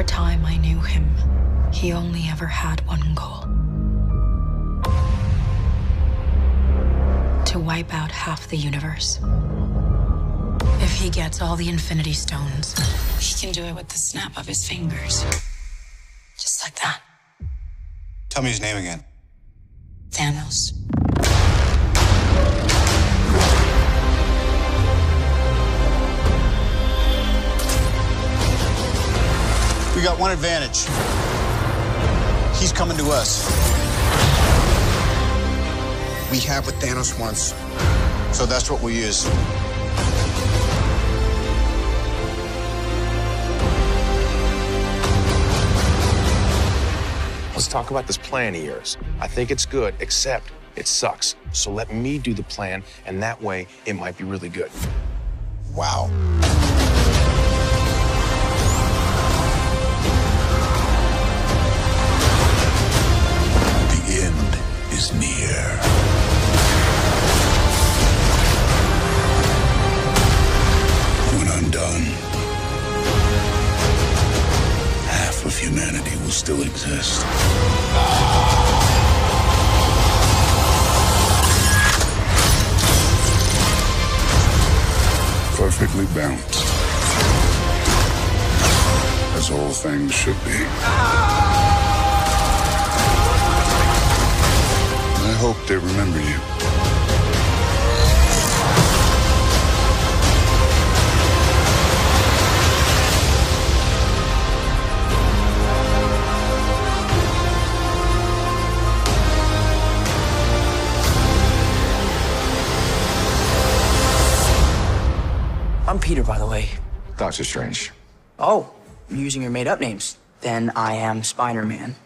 entire time I knew him, he only ever had one goal. To wipe out half the universe. If he gets all the Infinity Stones, he can do it with the snap of his fingers. Just like that. Tell me his name again. Thanos. We got one advantage. He's coming to us. We have what Thanos wants, so that's what we use. Let's talk about this plan of yours. I think it's good, except it sucks. So let me do the plan, and that way it might be really good. Wow. The end is near. When I'm done, half of humanity will still exist. Perfectly balanced, as all things should be. And I hope they remember you. I'm Peter, by the way. Dr. Strange. Oh, you're using your made-up names. Then I am Spider-Man.